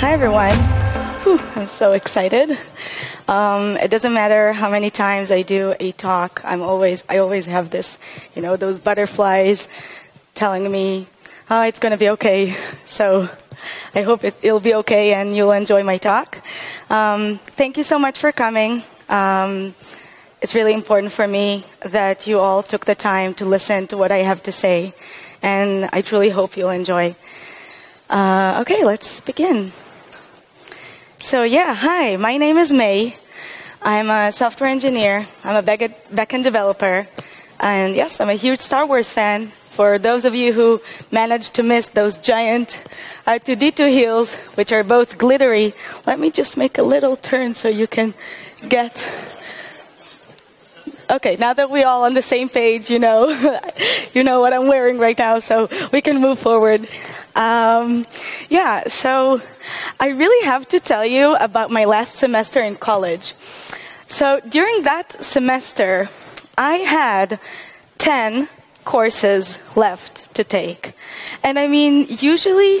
Hi, everyone. Whew, I'm so excited. It doesn't matter how many times I do a talk. I always have this, you know, those butterflies telling me, oh, it's going to be okay. So I hope it'll be okay and you'll enjoy my talk. Thank you so much for coming. It's really important for me that you all took the time to listen to what I have to say, and I truly hope you'll enjoy. Okay, let's begin. So yeah, hi, my name is May. I'm a software engineer. I'm a backend developer. And yes, I'm a huge Star Wars fan. For those of you who managed to miss those giant R2-D2 heels, which are both glittery, let me just make a little turn so you can get... Okay, now that we're all on the same page, you know, you know what I'm wearing right now, so we can move forward. Yeah, so I really have to tell you about my last semester in college. So during that semester, I had 10 courses left to take. And I mean, usually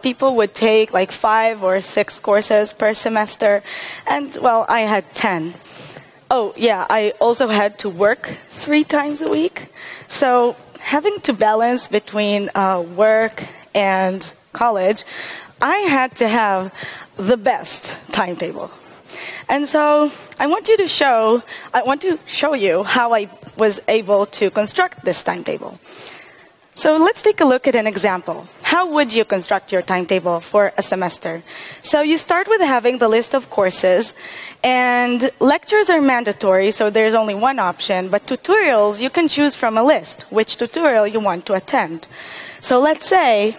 people would take like 5 or 6 courses per semester, and well, I had 10. Oh, yeah, I also had to work 3 times a week. So having to balance between work and college, I had to have the best timetable. And so I want to show you how I was able to construct this timetable. So let's take a look at an example. How would you construct your timetable for a semester? So you start with having the list of courses, and lectures are mandatory, so there's only one option, but tutorials, you can choose from a list which tutorial you want to attend. So let's say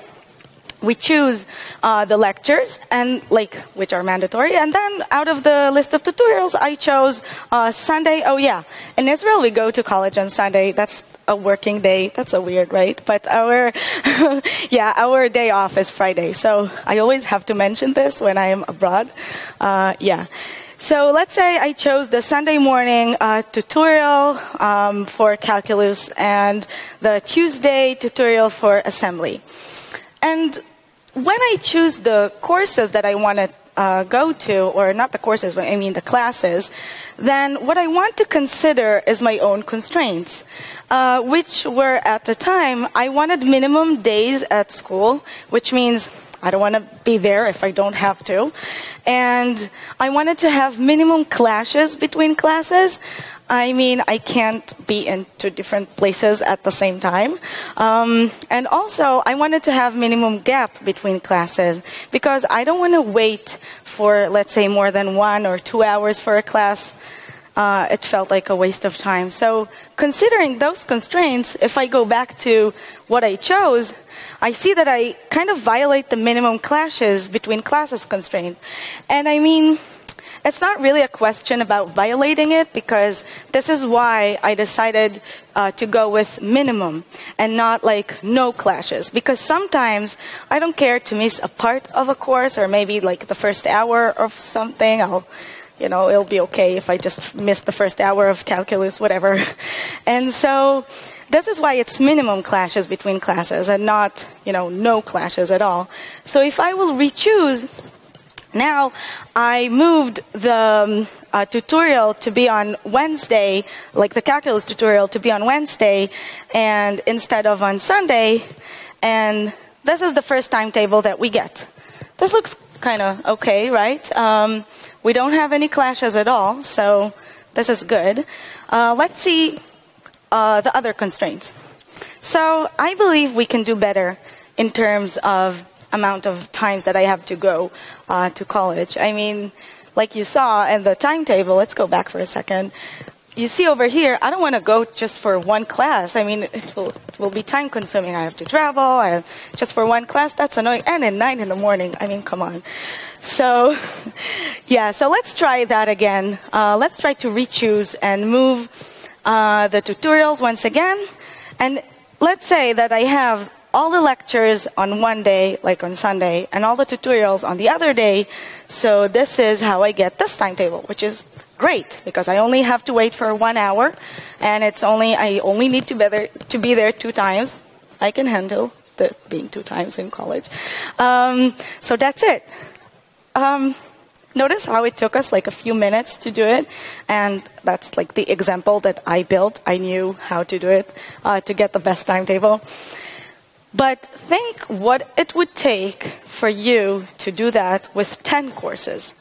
we choose the lectures, and which are mandatory, and then out of the list of tutorials, I chose Sunday. Oh yeah, in Israel we go to college on Sunday. That's a working day. That's so weird, right? But our, yeah, our day off is Friday. So I always have to mention this when I am abroad. Yeah. So let's say I chose the Sunday morning tutorial for calculus and the Tuesday tutorial for assembly. And when I choose the courses that I want to go to, or not the courses, but I mean the classes, then what I want to consider is my own constraints, which were at the time, I wanted minimum days at school, which means I don't want to be there if I don't have to. And I wanted to have minimum clashes between classes. I mean, I can't be in 2 different places at the same time. And also, I wanted to have minimum gap between classes because I don't want to wait for, let's say, more than 1 or 2 hours for a class. It felt like a waste of time. So considering those constraints, if I go back to what I chose, I see that I kind of violate the minimum clashes between classes constraint. And I mean... It's not really a question about violating it because this is why I decided to go with minimum and not like no clashes, because sometimes I don't care to miss a part of a course or maybe like the first hour of something. You know, it'll be okay if I just miss the first hour of calculus, whatever. And so this is why it's minimum clashes between classes and not, you know, no clashes at all. So if I will re-choose... Now, I moved the tutorial to be on Wednesday, like the calculus tutorial to be on Wednesday, and instead of on Sunday, and this is the first timetable that we get. This looks kind of okay, right? We don't have any clashes at all, so this is good. Let's see the other constraints. So I believe we can do better in terms of amount of times that I have to go to college. I mean, like you saw in the timetable, let's go back for a second. You see over here, I don't want to go just for 1 class. I mean, it will be time consuming. I have to travel. Just for 1 class, that's annoying. And at 9 in the morning, I mean, come on. So, yeah, so let's try that again. Let's try to re-choose and move the tutorials once again. And let's say that I have all the lectures on one day, like on Sunday, and all the tutorials on the other day. So this is how I get this timetable, which is great, because I only have to wait for 1 hour, and it's only I only need to be there 2 times. I can handle being 2 times in college. So that's it. Notice how it took us like a few minutes to do it, and that's like the example that I built. I knew how to do it to get the best timetable. But think what it would take for you to do that with 10 courses.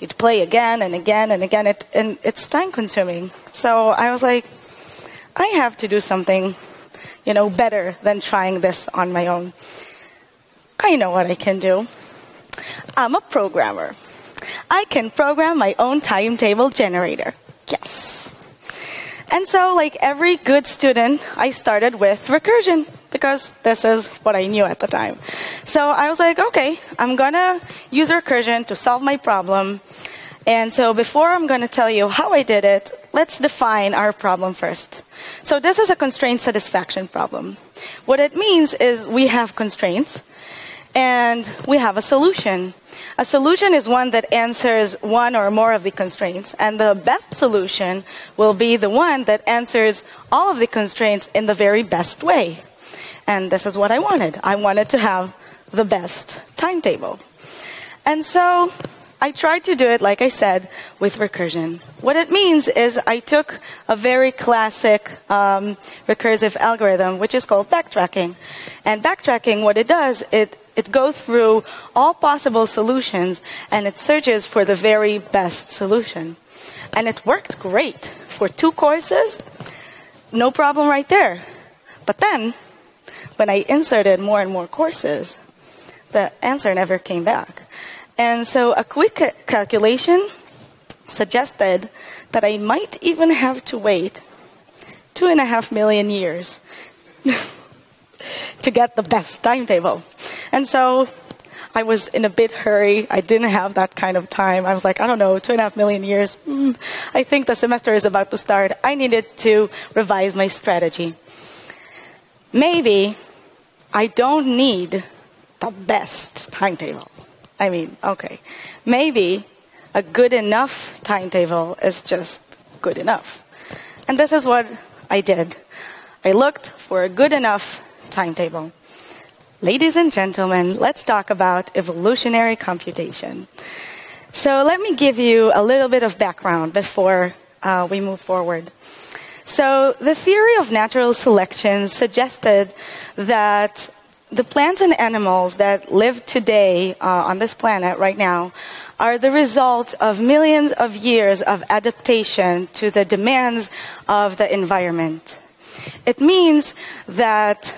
You'd play again and again and again, and it's time-consuming. So I was like, I have to do something, you know, better than trying this on my own. I know what I can do. I'm a programmer. I can program my own timetable generator. Yes. And so, like every good student, I started with recursion, because this is what I knew at the time. So I was like, okay, I'm gonna use recursion to solve my problem. And so before I'm gonna tell you how I did it, let's define our problem first. So this is a constraint satisfaction problem. What it means is we have constraints and we have a solution. A solution is one that answers one or more of the constraints, and the best solution will be the one that answers all of the constraints in the very best way. And this is what I wanted. I wanted to have the best timetable. And so I tried to do it, like I said, with recursion. What it means is I took a very classic recursive algorithm, which is called backtracking. And backtracking, what it does, it goes through all possible solutions, and it searches for the very best solution. And it worked great for 2 courses, no problem right there. But then, when I inserted more and more courses, the answer never came back. And so a quick calculation suggested that I might even have to wait 2.5 million years to get the best timetable. And so I was in a bit hurry. I didn't have that kind of time. I was like, I don't know, 2.5 million years. I think the semester is about to start. I needed to revise my strategy. Maybe I don't need the best timetable. I mean, okay, maybe a good enough timetable is just good enough. And this is what I did. I looked for a good enough timetable. Ladies and gentlemen, let's talk about evolutionary computation. So let me give you a little bit of background before we move forward. So the theory of natural selection suggested that the plants and animals that live today on this planet right now are the result of millions of years of adaptation to the demands of the environment. It means that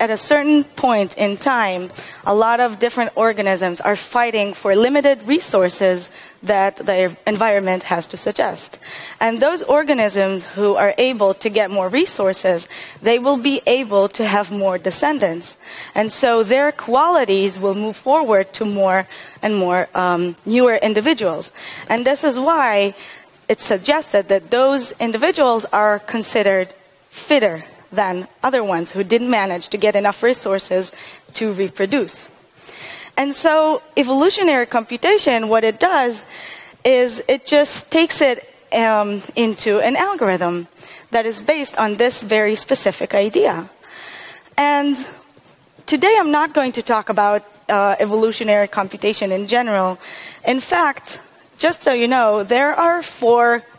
at a certain point in time, a lot of different organisms are fighting for limited resources that the environment has to suggest. And those organisms who are able to get more resources, they will be able to have more descendants. And so their qualities will move forward to more and more newer individuals. And this is why it's suggested that those individuals are considered fitter than other ones who didn't manage to get enough resources to reproduce. And so evolutionary computation, what it does is it just takes it into an algorithm that is based on this very specific idea. And today I'm not going to talk about evolutionary computation in general. In fact, just so you know, there are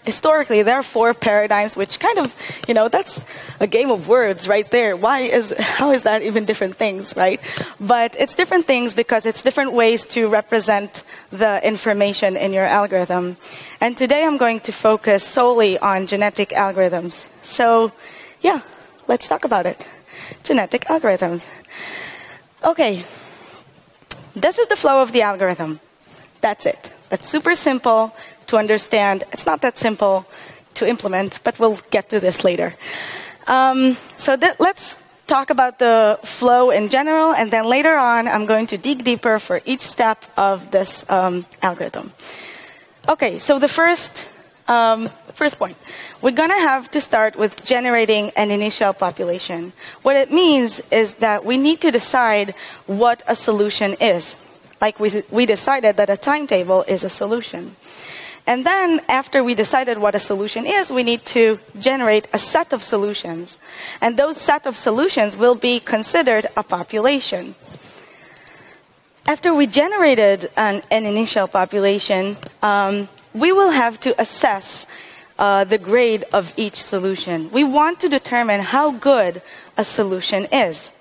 historically, there are four paradigms, which kind of, you know, that's a game of words right there. How is that even different things, right? But it's different things because it's different ways to represent the information in your algorithm. And today I'm going to focus solely on genetic algorithms. So, yeah, let's talk about it. Genetic algorithms. Okay, this is the flow of the algorithm. That's it. That's super simple to understand. It's not that simple to implement, but we'll get to this later. So let's talk about the flow in general, and then later on I'm going to dig deeper for each step of this algorithm. Okay, so the first point. We're going to have to start with generating an initial population. What it means is that we need to decide what a solution is. Like we decided that a timetable is a solution. And then after we decided what a solution is, we need to generate a set of solutions. And those set of solutions will be considered a population. After we generated an initial population, we will have to assess the grade of each solution. We want to determine how good a solution is.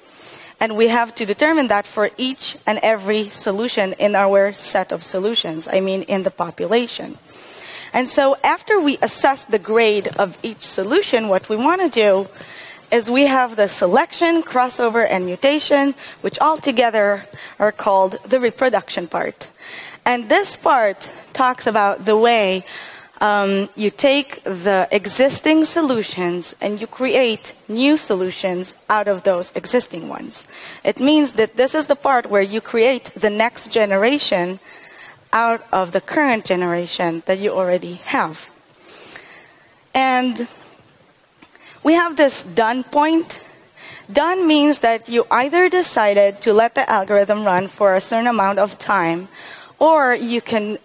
And we have to determine that for each and every solution in our set of solutions, I mean in the population. And so after we assess the grade of each solution, what we want to do is we have the selection, crossover, and mutation, which all together are called the reproduction part. And this part talks about the way you take the existing solutions and you create new solutions out of those existing ones. It means that this is the part where you create the next generation out of the current generation that you already have. And we have this done point. Done means that you either decided to let the algorithm run for a certain amount of time, or you can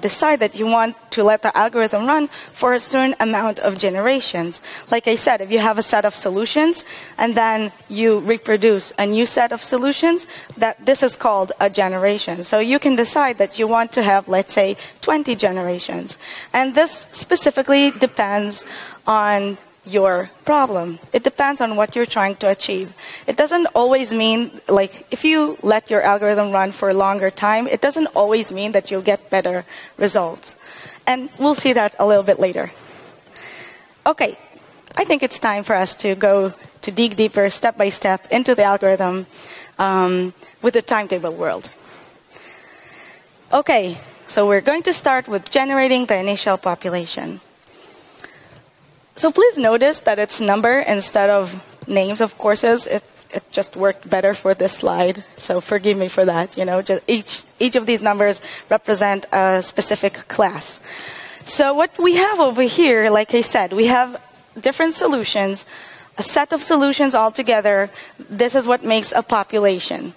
decide that you want to let the algorithm run for a certain amount of generations. Like I said, if you have a set of solutions and then you reproduce a new set of solutions, that this is called a generation. So you can decide that you want to have, let's say, 20 generations. And this specifically depends on your problem. It depends on what you're trying to achieve. It doesn't always mean, like, if you let your algorithm run for a longer time, it doesn't always mean that you'll get better results. And we'll see that a little bit later. Okay, I think it's time for us to go to dig deeper, step by step, into the algorithm with the timetable world. Okay, so we're going to start with generating the initial population. So please notice that it's number instead of names of courses. It just worked better for this slide, so forgive me for that. You know, just each of these numbers represent a specific class. So what we have over here, like I said, we have different solutions, a set of solutions all together. This is what makes a population.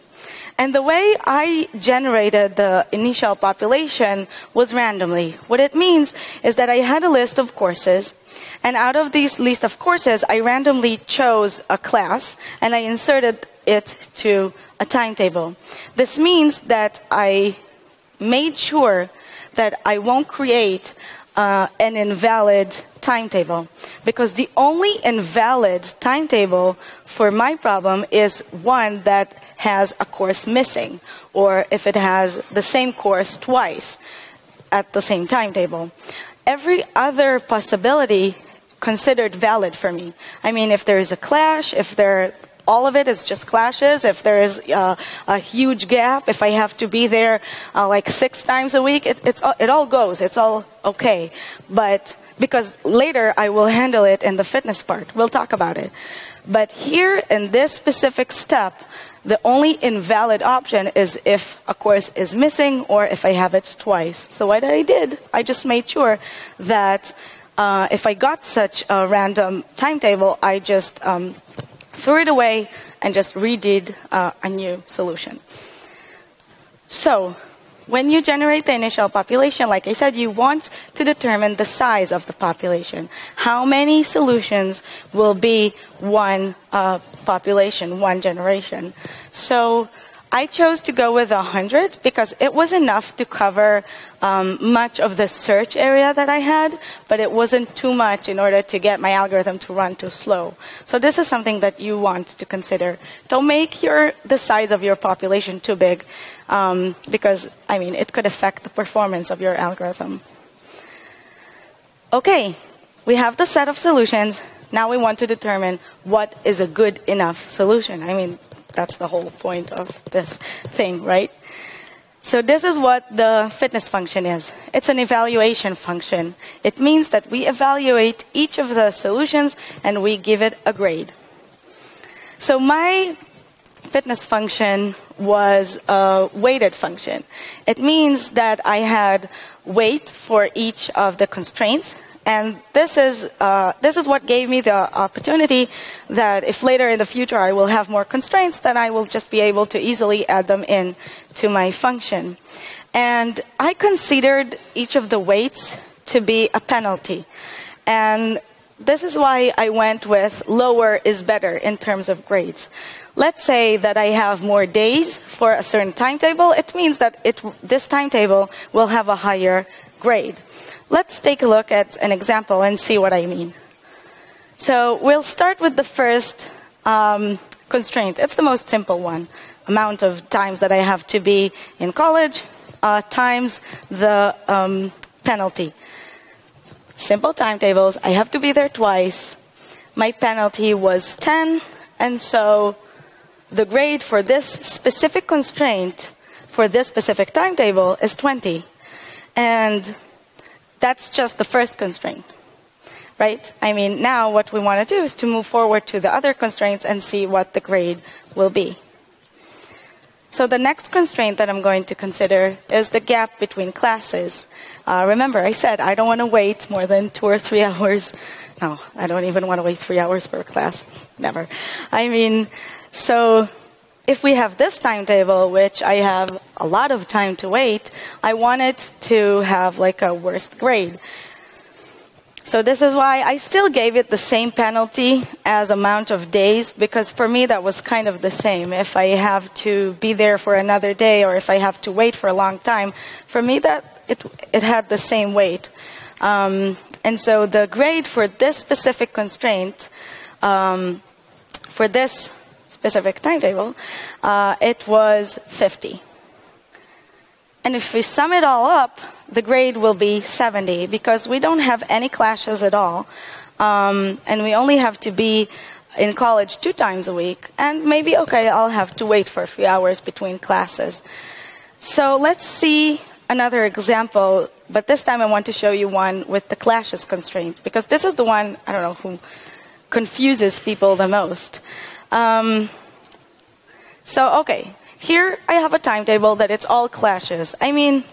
And the way I generated the initial population was randomly. What it means is that I had a list of courses, and out of these list of courses, I randomly chose a class, and I inserted it to a timetable. This means that I made sure that I won't create an invalid timetable, because the only invalid timetable for my problem is one that has a course missing, or if it has the same course twice at the same timetable. Every other possibility considered valid for me. I mean, if there is a clash, if all of it is just clashes, if there is a huge gap, if I have to be there like 6 times a week, it all goes, it's all okay. But because later I will handle it in the fitness part, we'll talk about it. But here in this specific step, the only invalid option is if a course is missing or if I have it twice. So what I did, I just made sure that if I got such a random timetable, I just threw it away and just redid a new solution. So when you generate the initial population, like I said, you want to determine the size of the population. How many solutions will be one population, one generation? So I chose to go with 100 because it was enough to cover much of the search area that I had, but it wasn't too much in order to get my algorithm to run too slow. So this is something that you want to consider. Don't make the size of your population too big. Because, I mean, it could affect the performance of your algorithm. Okay, we have the set of solutions. Now we want to determine what is a good enough solution. I mean, that's the whole point of this thing, right? So this is what the fitness function is. It's an evaluation function. It means that we evaluate each of the solutions and we give it a grade. So my fitness function was a weighted function. It means that I had weight for each of the constraints, and this is what gave me the opportunity that if later in the future I will have more constraints, then I will just be able to easily add them in to my function. And I considered each of the weights to be a penalty. And this is why I went with lower is better in terms of grades. Let's say that I have more days for a certain timetable. It means that this timetable will have a higher grade. Let's take a look at an example and see what I mean. So we'll start with the first constraint. It's the most simple one. Amount of times that I have to be in college times the penalty. Simple timetables. I have to be there twice. My penalty was 10, and so the grade for this specific constraint, for this specific timetable, is 20. And that's just the first constraint, right? I mean, now what we want to do is to move forward to the other constraints and see what the grade will be. So the next constraint that I'm going to consider is the gap between classes. Remember, I said I don't want to wait more than 2 or 3 hours. No, I don't even want to wait 3 hours per class. Never. I mean, so if we have this timetable, which I have a lot of time to wait, I want it to have like a worst grade. So this is why I still gave it the same penalty as amount of days, because for me that was kind of the same. If I have to be there for another day or if I have to wait for a long time, for me that it had the same weight. And so the grade for this specific constraint, for this specific timetable, it was 50. And if we sum it all up, the grade will be 70, because we don't have any clashes at all. And we only have to be in college 2 times a week. And maybe, okay, I'll have to wait for a few hours between classes. So let's see another example. But this time I want to show you one with the clashes constraint, because this is the one, I don't know, who confuses people the most. So, okay. Here I have a timetable that it's all clashes. I mean,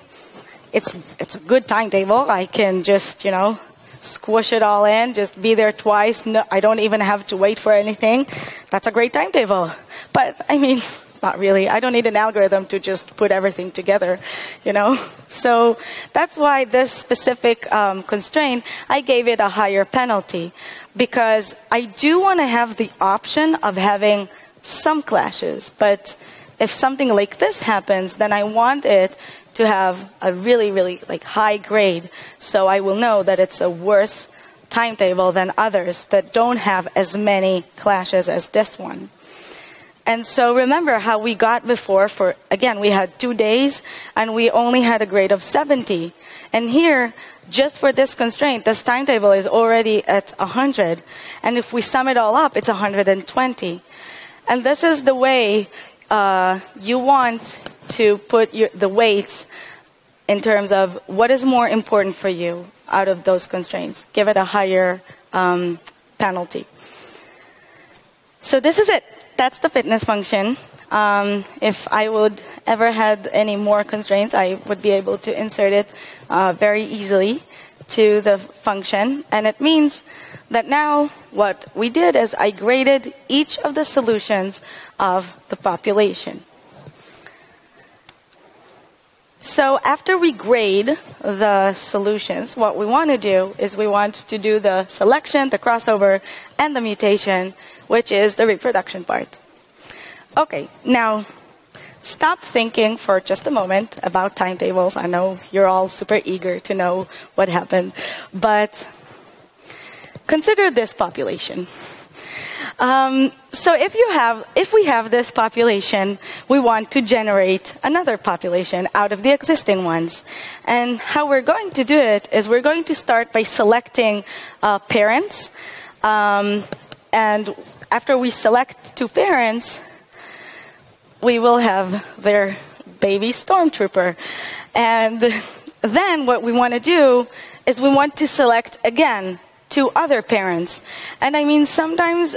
it's a good timetable. I can just, you know, squish it all in, just be there twice. No, I don't even have to wait for anything. That's a great timetable. But, I mean, not really. I don't need an algorithm to just put everything together, you know. So that's why this specific constraint, I gave it a higher penalty, because I do want to have the option of having some clashes, but if something like this happens, then I want it to have a really, really like high grade, so I will know that it's a worse timetable than others that don't have as many clashes as this one. And so remember how we got before for, again, we had 2 days and we only had a grade of 70. And here, just for this constraint, this timetable is already at 100. And if we sum it all up, it's 120. And this is the way you want to put the weights in terms of what is more important for you out of those constraints. Give it a higher penalty. So this is it. That's the fitness function. If I would ever had any more constraints, I would be able to insert it very easily to the function. And it means that now what we did is I graded each of the solutions of the population. So after we grade the solutions, what we want to do is we want to do the selection, the crossover, and the mutation, which is the reproduction part. Okay, now stop thinking for just a moment about timetables. I know you're all super eager to know what happened, but consider this population. So if we have this population, we want to generate another population out of the existing ones. And how we're going to do it is we're going to start by selecting parents. And after we select 2 parents, we will have their baby stormtrooper. And then what we want to do is we want to select again 2 other parents. And I mean, sometimes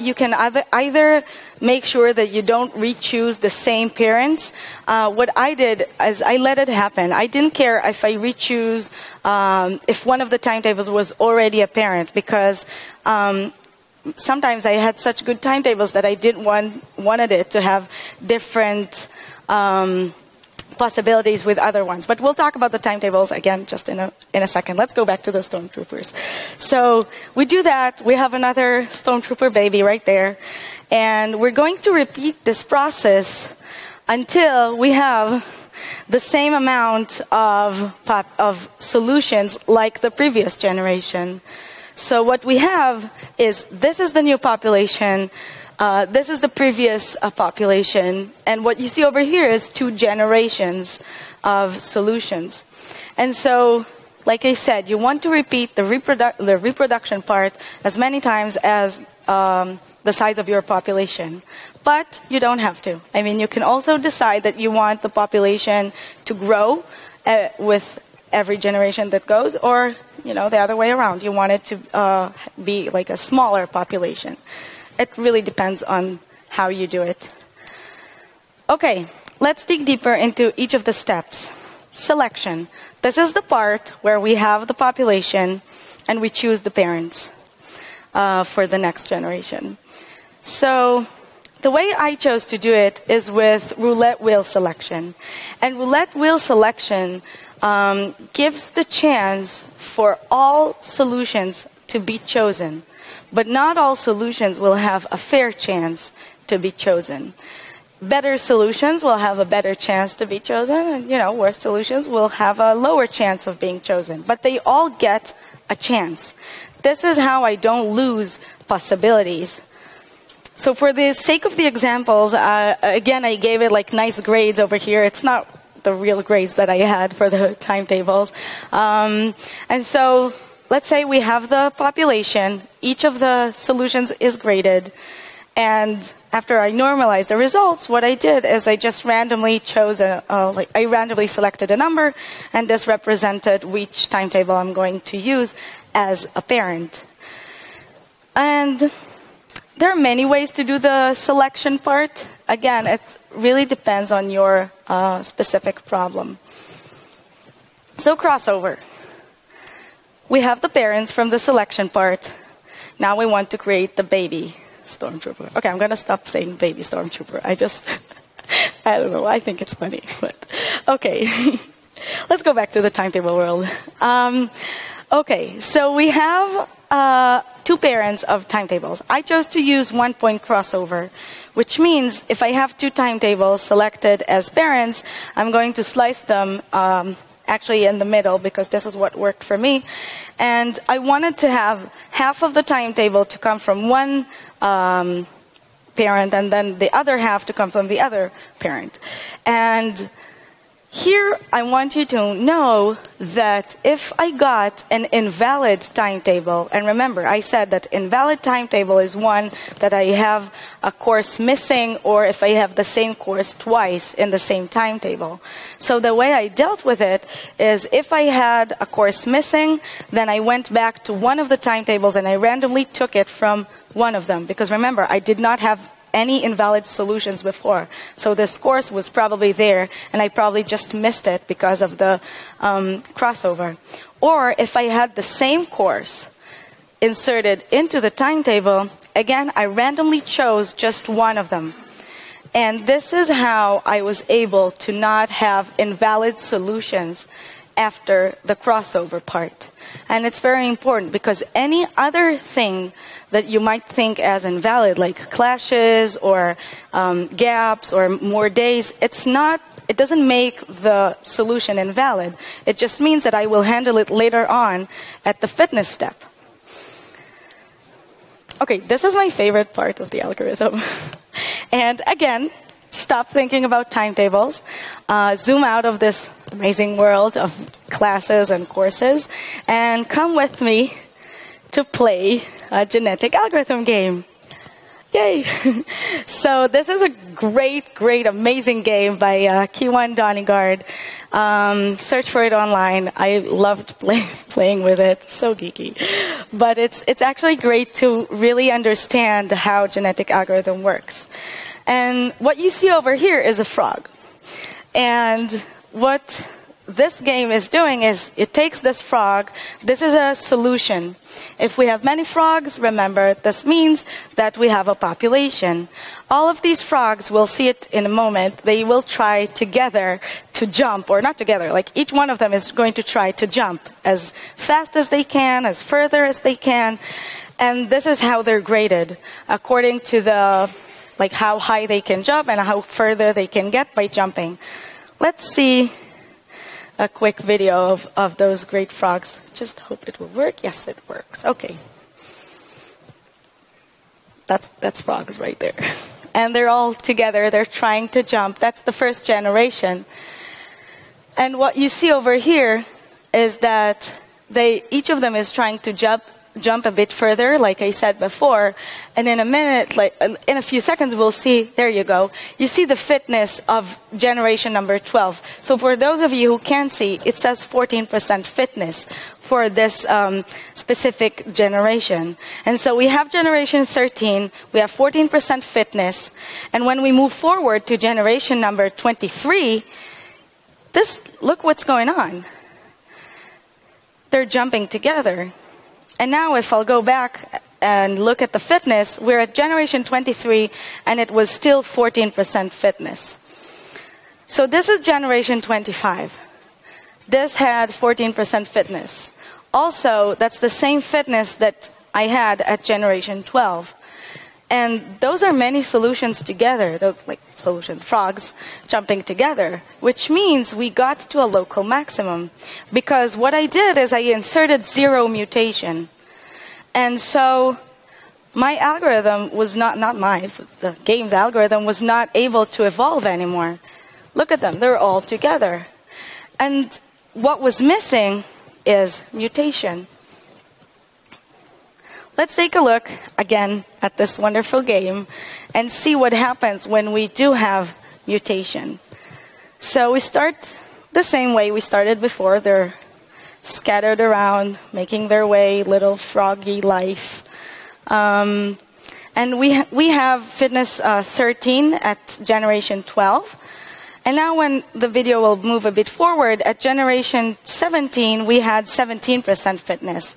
you can either make sure that you don't re-choose the same parents. What I did is I let it happen. I didn't care if I re-choose, if one of the timetables was already a parent, because sometimes I had such good timetables that I didn't wanted it to have different possibilities with other ones. But we'll talk about the timetables again just in a second. Let's go back to the stormtroopers. So we do that. We have another stormtrooper baby right there. And we're going to repeat this process until we have the same amount of solutions like the previous generation. So what we have is, this is the new population, this is the previous population, and what you see over here is two generations of solutions. And so, like I said, you want to repeat the reproduction part as many times as the size of your population. But you don't have to. I mean, you can also decide that you want the population to grow with every generation that goes, or, you know, the other way around. You want it to be like a smaller population. It really depends on how you do it. Okay, let's dig deeper into each of the steps. Selection. This is the part where we have the population and we choose the parents for the next generation. So the way I chose to do it is with roulette wheel selection. And roulette wheel selection gives the chance for all solutions to be chosen. But not all solutions will have a fair chance to be chosen. Better solutions will have a better chance to be chosen, and, you know, worse solutions will have a lower chance of being chosen. But they all get a chance. This is how I don't lose possibilities. So for the sake of the examples, again, I gave it like nice grades over here. It's not the real grades that I had for the timetables. And so let's say we have the population. Each of the solutions is graded. And after I normalized the results, what I did is I just randomly chose, I randomly selected a number, and this represented which timetable I'm going to use as a parent. And there are many ways to do the selection part. Again, it really depends on your specific problem. So crossover. We have the parents from the selection part. Now we want to create the baby stormtrooper. Okay, I'm going to stop saying baby stormtrooper. I don't know, I think it's funny. But okay, let's go back to the timetable world. Okay, so we have two parents of timetables. I chose to use one-point crossover, which means if I have two timetables selected as parents, I'm going to slice them actually in the middle, because this is what worked for me. And I wanted to have half of the timetable to come from one parent, and then the other half to come from the other parent. And here, I want you to know that if I got an invalid timetable, and remember, I said that invalid timetable is one that I have a course missing, or if I have the same course twice in the same timetable. So the way I dealt with it is, if I had a course missing, then I went back to one of the timetables and I randomly took it from one of them. Because remember, I did not have any invalid solutions before. So this course was probably there, and I probably just missed it because of the crossover. Or if I had the same course inserted into the timetable, again, I randomly chose just one of them. And this is how I was able to not have invalid solutions after the crossover part. And it's very important, because any other thing that you might think as invalid, like clashes or gaps or more days, it's not, it doesn't make the solution invalid. It just means that I will handle it later on at the fitness step. Okay, this is my favorite part of the algorithm. And again, stop thinking about timetables. Zoom out of this amazing world of classes and courses, and come with me to play a genetic algorithm game. Yay! So this is a great, great, amazing game by Kiwan Donigard. Search for it online. I loved playing with it. So geeky. But it's actually great to really understand how genetic algorithm works. And what you see over here is a frog. And what this game is doing is it takes this frog. This is a solution. If we have many frogs, remember, this means that we have a population. All of these frogs, we'll see it in a moment, they will try together to jump, or not together, like each one of them is going to try to jump as fast as they can, as further as they can. And this is how they're graded, according to the, like how high they can jump and how further they can get by jumping. Let's see a quick video of those great frogs. Just hope it will work. Yes, it works. Okay. That's frogs right there. And they're all together. They're trying to jump. That's the first generation. And what you see over here is that each of them is trying to jump a bit further, like I said before, and in a minute, like in a few seconds, we'll see, there you go, you see the fitness of generation number 12. So for those of you who can't see, it says 14% fitness for this specific generation. And so we have generation 13, we have 14% fitness, and when we move forward to generation number 23, look what's going on. They're jumping together. And now if I'll go back and look at the fitness, we're at generation 23 and it was still 14% fitness. So this is generation 25. This had 14% fitness. Also, that's the same fitness that I had at generation 12. And those are many solutions together, those, like solutions, frogs jumping together, which means we got to a local maximum. Because what I did is I inserted zero mutation. And so my algorithm was the game's algorithm was not able to evolve anymore. Look at them, they're all together. And what was missing is mutation. Let's take a look again at this wonderful game and see what happens when we do have mutation. So we start the same way we started before. They're scattered around, making their way, little froggy life. And we have fitness 13 at generation 12. And now when the video will move a bit forward, at generation 17, we had 17% fitness.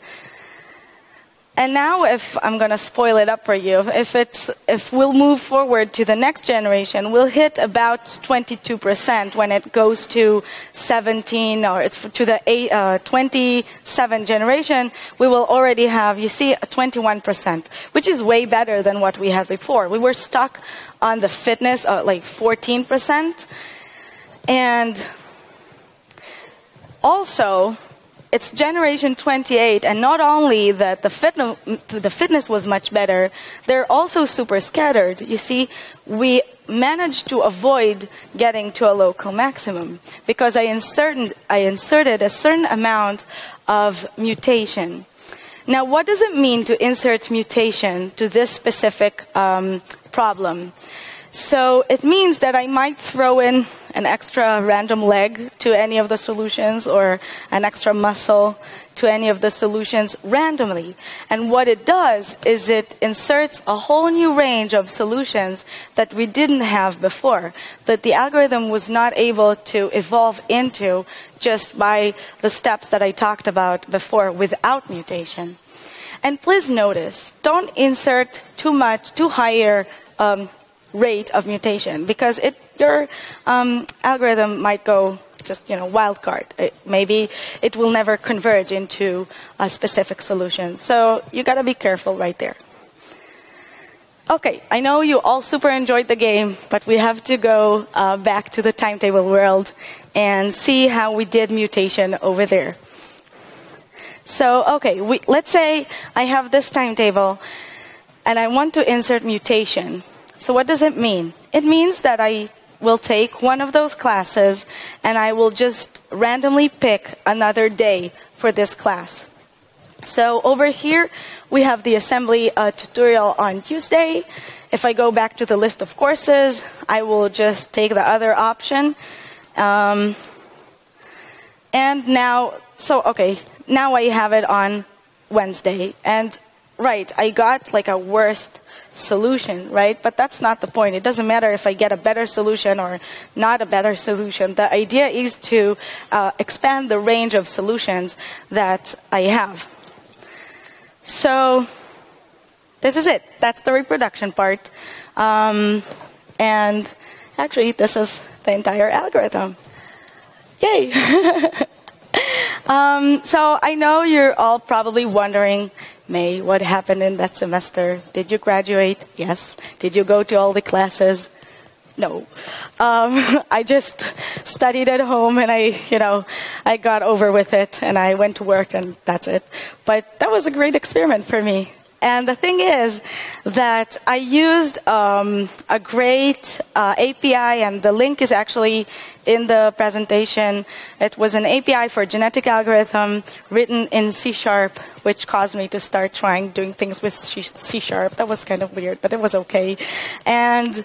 And now if I'm going to spoil it up for you, if we'll move forward to the next generation, we'll hit about 22% when it goes to 17 or it's to the 27 generation, we will already have, you see, 21%, which is way better than what we had before. We were stuck on the fitness like 14%. And also, it's generation 28, and not only that the fitness was much better, they're also super scattered. You see, we managed to avoid getting to a local maximum because I inserted a certain amount of mutation. Now, what does it mean to insert mutation to this specific problem? So it means that I might throw in an extra random leg to any of the solutions or an extra muscle to any of the solutions randomly. And what it does is it inserts a whole new range of solutions that we didn't have before, that the algorithm was not able to evolve into just by the steps that I talked about before without mutation. And please notice, don't insert too higher rate of mutation, because your algorithm might go just wildcard. Maybe it will never converge into a specific solution. So you got to be careful right there. Okay, I know you all super enjoyed the game, but we have to go back to the timetable world and see how we did mutation over there. So okay, let's say I have this timetable and I want to insert mutation. So what does it mean? It means that I will take one of those classes and I will just randomly pick another day for this class. So over here, we have the assembly tutorial on Tuesday. If I go back to the list of courses, I will just take the other option. And now, now I have it on Wednesday. And right, I got like a worst solution, right? But that's not the point. It doesn't matter if I get a better solution or not a better solution. The idea is to expand the range of solutions that I have. So this is it. That's the reproduction part. And actually, this is the entire algorithm. Yay! So I know you're all probably wondering, May, what happened in that semester? Did you graduate? Yes. Did you go to all the classes? No. I just studied at home and I got over with it and I went to work and that's it. But that was a great experiment for me. And the thing is that I used a great API, and the link is actually in the presentation. It was an API for a genetic algorithm written in C#, which caused me to start doing things with C#. That was kind of weird, but it was okay. And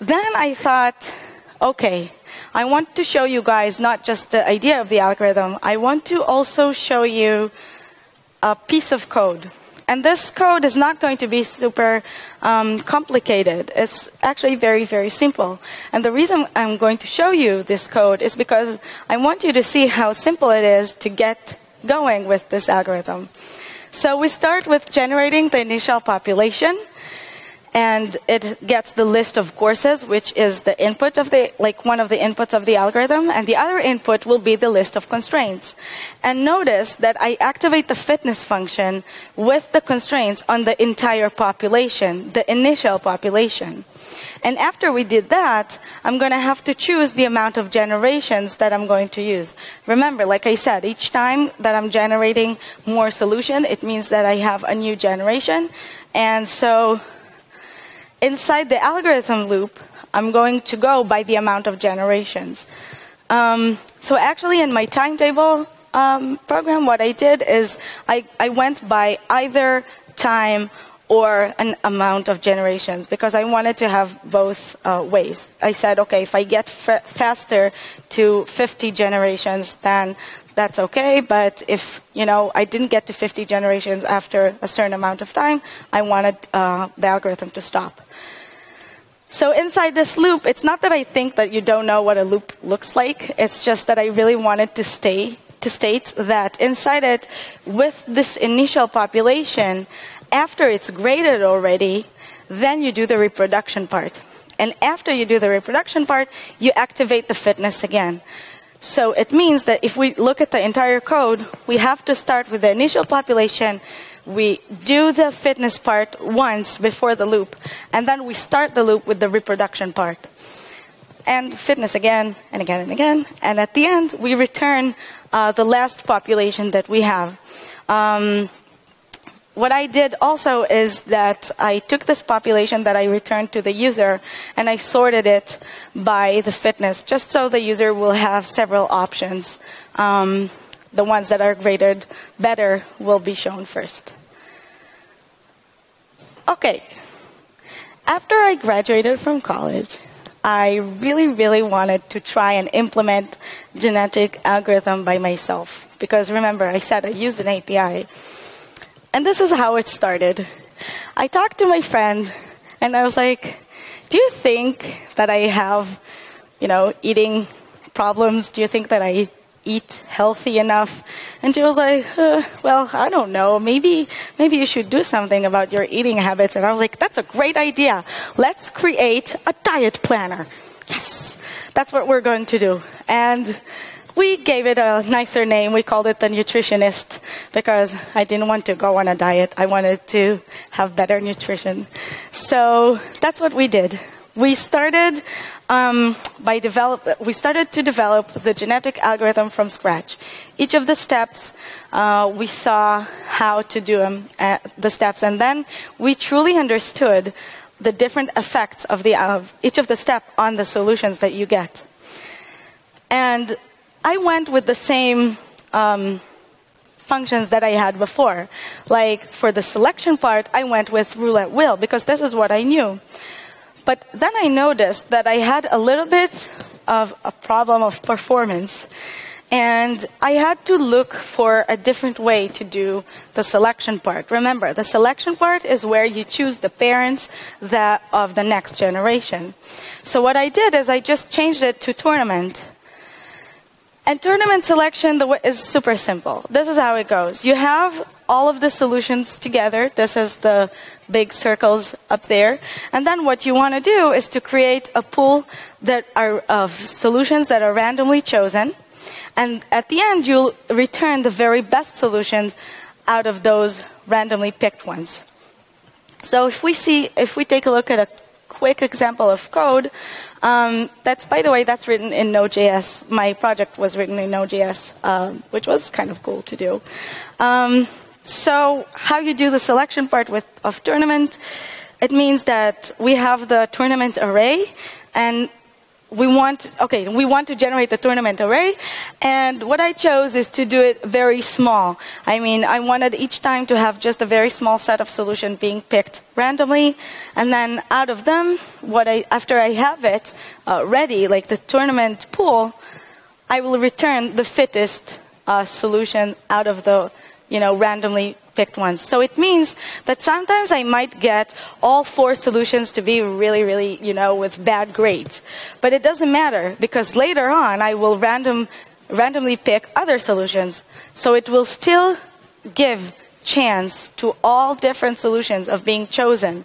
then I thought, okay, I want to show you guys not just the idea of the algorithm. I want to also show you a piece of code. And this code is not going to be super complicated. It's actually very, very simple. And the reason I'm going to show you this code is because I want you to see how simple it is to get going with this algorithm. So we start with generating the initial population. And it gets the list of courses, which is the input of the, one of the inputs of the algorithm. And the other input will be the list of constraints. And notice that I activate the fitness function with the constraints on the entire population, the initial population. And after we did that, I'm going to have to choose the amount of generations that I'm going to use. Remember, like I said, each time that I'm generating more solution, it means that I have a new generation. And so inside the algorithm loop, I'm going to go by the amount of generations. So actually in my timetable program, what I did is I went by either time or an amount of generations because I wanted to have both ways. I said, okay, if I get faster to 50 generations, then that's okay, but if I didn't get to 50 generations after a certain amount of time, I wanted the algorithm to stop. So inside this loop, it's not that I think that you don't know what a loop looks like. It's just that I really wanted to state that inside it, with this initial population, after it's graded already, then you do the reproduction part. And after you do the reproduction part, you activate the fitness again. So it means that if we look at the entire code, we have to start with the initial population, we do the fitness part once before the loop, and then we start the loop with the reproduction part. And fitness again, and again, and again. And at the end, we return the last population that we have. What I did also is that I took this population that I returned to the user and I sorted it by the fitness, just so the user will have several options. The ones that are graded better will be shown first. Okay. After I graduated from college, I really, really wanted to try and implement genetic algorithm by myself. Because remember, I said I used an API. And this is how it started. I talked to my friend, and I was like, do you think that I have, eating problems? Do you think that I eat healthy enough? And she was like, well, I don't know. Maybe you should do something about your eating habits. And I was like, that's a great idea. Let's create a diet planner. Yes, that's what we're going to do. And we gave it a nicer name. We called it the Nutritionist because I didn't want to go on a diet. I wanted to have better nutrition. So that's what we did. We started to develop the genetic algorithm from scratch. Each of the steps, we saw how to do them, the steps, and then we truly understood the different effects of each of the steps on the solutions that you get. And I went with the same functions that I had before. Like for the selection part, I went with rule at will because this is what I knew. But then I noticed that I had a little bit of a problem of performance. And I had to look for a different way to do the selection part. Remember, the selection part is where you choose the parents of the next generation. So what I did is I just changed it to tournament. And tournament selection is super simple. This is how it goes. You have all of the solutions together. This is the big circles up there. And then what you want to do is to create a pool that are of solutions that are randomly chosen. And at the end, you'll return the very best solutions out of those randomly picked ones. So if we take a look at a quick example of code, that's, by the way, that's written in Node.js. My project was written in Node.js, which was kind of cool to do. So how you do the selection part of tournament, it means that we have the tournament array, and we want to generate the tournament array, and what I chose is to do it very small. I mean, I wanted each time to have just a very small set of solutions being picked randomly, and then out of them, after I have it ready, like the tournament pool, I will return the fittest solution out of the randomly picked ones. So it means that sometimes I might get all four solutions to be really, really, with bad grades. But it doesn't matter, because later on I will randomly pick other solutions. So it will still give chance to all different solutions of being chosen.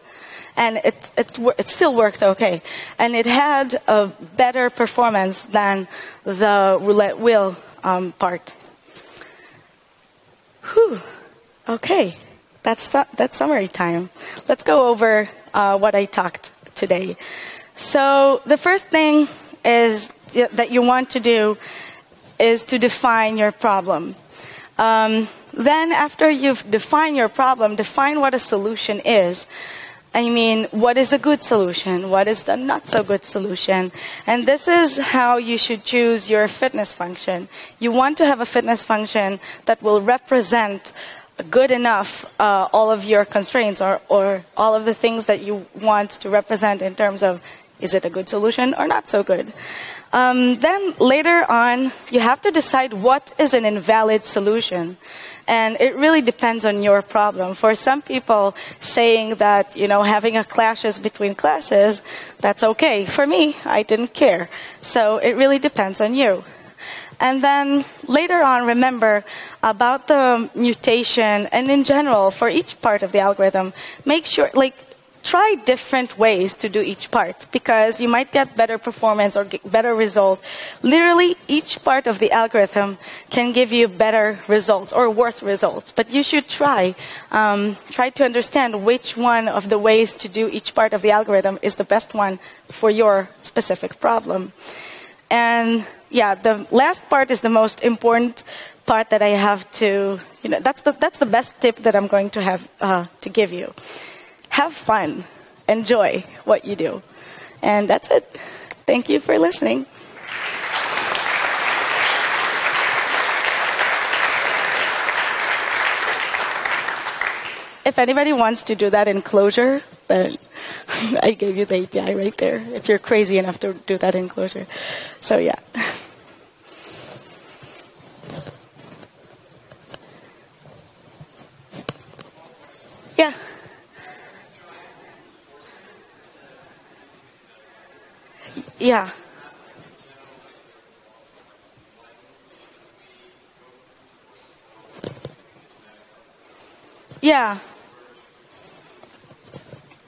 And it still worked okay. And it had a better performance than the roulette wheel part. Whew. Okay, that's summary time. Let's go over what I talked today. So the first thing is that you want to do is to define your problem. Then after you've defined your problem, define what a solution is. I mean, what is a good solution? What is the not so good solution? And this is how you should choose your fitness function. You want to have a fitness function that will represent good enough all of your constraints or all of the things that you want to represent in terms of is it a good solution or not so good. Then later on, you have to decide what is an invalid solution. And it really depends on your problem. For some people, saying that, having a clashes between classes, that's okay. For me, I didn't care. So it really depends on you. And then later on, remember about the mutation and in general for each part of the algorithm, make sure, try different ways to do each part, because you might get better performance or get better result. Literally, each part of the algorithm can give you better results or worse results. But you should try to understand which one of the ways to do each part of the algorithm is the best one for your specific problem. And yeah, the last part is the most important part that I have to, that's the best tip that I'm going to have to give you. Have fun. Enjoy what you do. And that's it. Thank you for listening. If anybody wants to do that in Clojure, then I gave you the API right there, if you're crazy enough to do that in Clojure. So yeah. Yeah. Yeah. Yeah.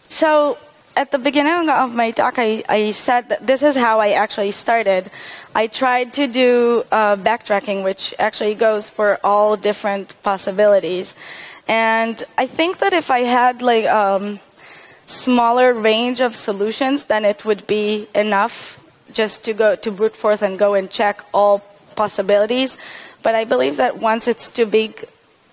So at the beginning of my talk, I said that this is how I actually started. I tried to do backtracking, which actually goes for all different possibilities. And I think that if I had smaller range of solutions, then it would be enough just to go to brute force and go and check all possibilities. But I believe that once it's too big,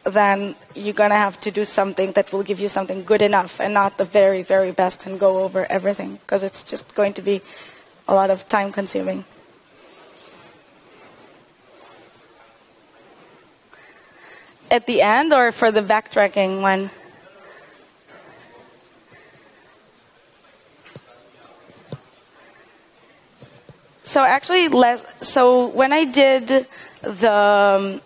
then you're going to have to do something that will give you something good enough and not the very, very best and go over everything, because it's just going to be a lot of time consuming. At the end or for the backtracking one? So actually, when I did the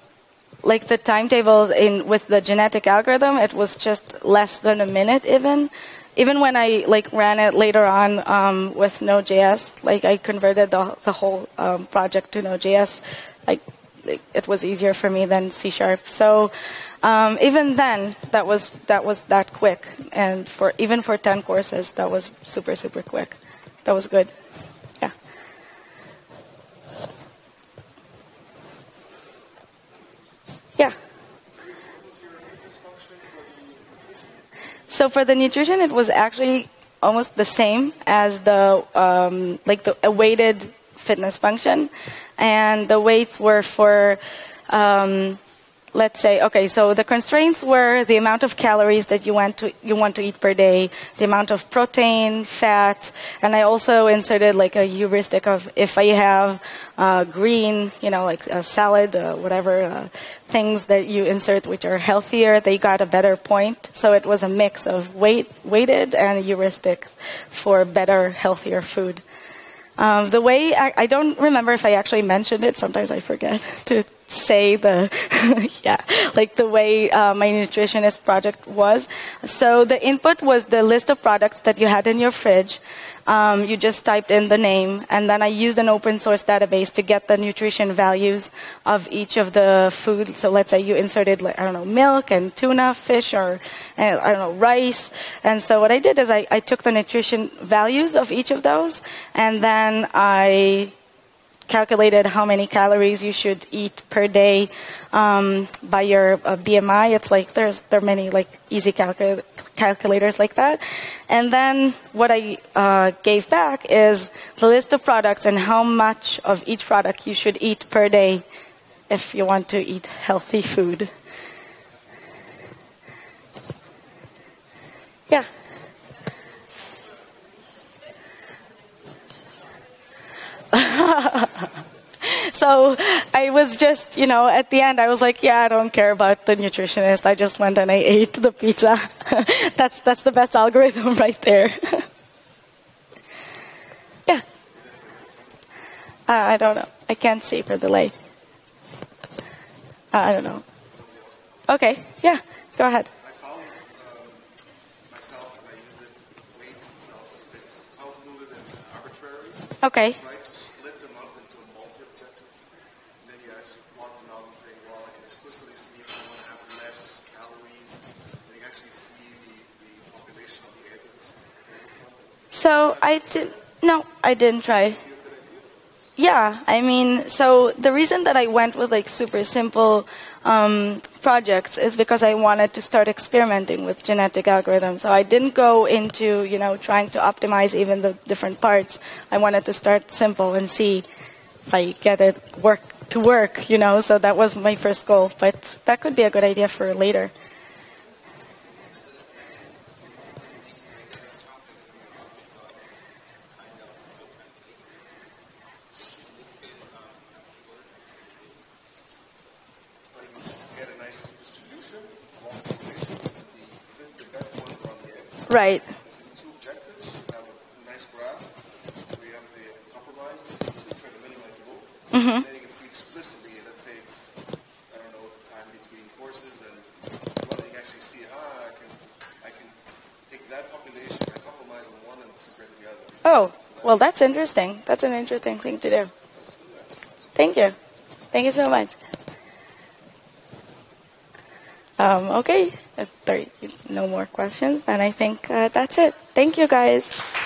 like the timetable with the genetic algorithm, it was just less than a minute even. Even when I like ran it later on with Node.js, like I converted the whole project to Node.js, like it was easier for me than C#. So even then, that was that quick, and even for 10 courses, that was super super quick. That was good. Yeah. Yeah. So for the nutrition, it was actually almost the same as the a weighted fitness function, and the weights were for let's say, okay, so the constraints were the amount of calories that you want to eat per day, the amount of protein, fat, and I also inserted like a heuristic of if I have green, you know, like a salad, whatever things that you insert which are healthier, they got a better point. So it was a mix of weighted and heuristic for better, healthier food. The way I don't remember if I actually mentioned it. Sometimes I forget to say the yeah, like the way my nutritionist project was. So the input was the list of products that you had in your fridge. You just typed in the name, and then I used an open source database to get the nutrition values of each of the food. So let's say you inserted, like, I don't know, milk and tuna, fish, or I don't know, rice. And so what I did is I took the nutrition values of each of those, and then I calculated how many calories you should eat per day by your BMI. It's like there are many like easy calculators like that. And then what I gave back is the list of products and how much of each product you should eat per day if you want to eat healthy food. Yeah. So I was just, you know, at the end I was like, yeah, I don't care about the nutritionist. I just went and I ate the pizza. That's the best algorithm right there. Yeah. I don't know. I can't see for the light. I don't know. Okay. Yeah. Go ahead. Okay. So I didn't try. Yeah, I mean, so the reason that I went with like super simple projects is because I wanted to start experimenting with genetic algorithms. So I didn't go into, you know, trying to optimize even the different parts. I wanted to start simple and see if I get it to work, you know, so that was my first goal. But that could be a good idea for later. Right. Two objectives. We have a nice graph. We have the compromise. We try to minimize both. And then you can see explicitly, let's say it's, I don't know, the time between courses, and so you can actually see, I can take that population, I compromise on one and spread the other. Oh, well, that's interesting. That's an interesting thing to do. Thank you. Thank you so much. Okay, if there are no more questions, then I think that's it. Thank you, guys.